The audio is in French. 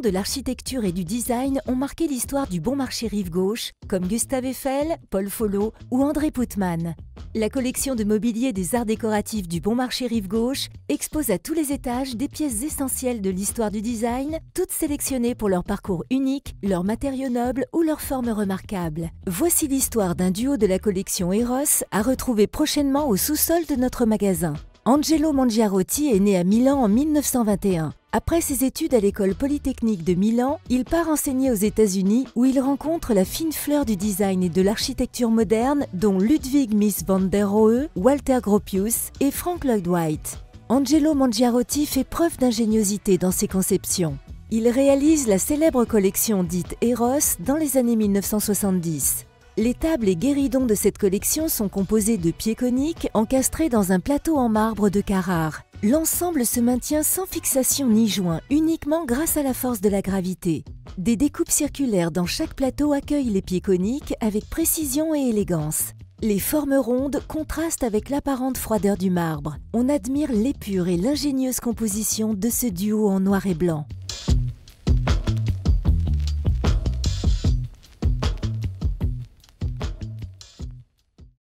de l'architecture et du design ont marqué l'histoire du Bon Marché Rive Gauche, comme Gustave Eiffel, Paul Follot ou André Putman. La collection de mobilier des arts décoratifs du Bon Marché Rive Gauche expose à tous les étages des pièces essentielles de l'histoire du design, toutes sélectionnées pour leur parcours unique, leurs matériaux nobles ou leurs formes remarquables. Voici l'histoire d'un duo de la collection Eros à retrouver prochainement au sous-sol de notre magasin. Angelo Mangiarotti est né à Milan en 1921. Après ses études à l'école polytechnique de Milan, il part enseigner aux États-Unis où il rencontre la fine fleur du design et de l'architecture moderne dont Ludwig Mies van der Rohe, Walter Gropius et Frank Lloyd Wright. Angelo Mangiarotti fait preuve d'ingéniosité dans ses conceptions. Il réalise la célèbre collection dite Eros dans les années 1970. Les tables et guéridons de cette collection sont composés de pieds coniques encastrés dans un plateau en marbre de Carrare. L'ensemble se maintient sans fixation ni joint, uniquement grâce à la force de la gravité. Des découpes circulaires dans chaque plateau accueillent les pieds coniques avec précision et élégance. Les formes rondes contrastent avec l'apparente froideur du marbre. On admire l'épure et l'ingénieuse composition de ce duo en noir et blanc.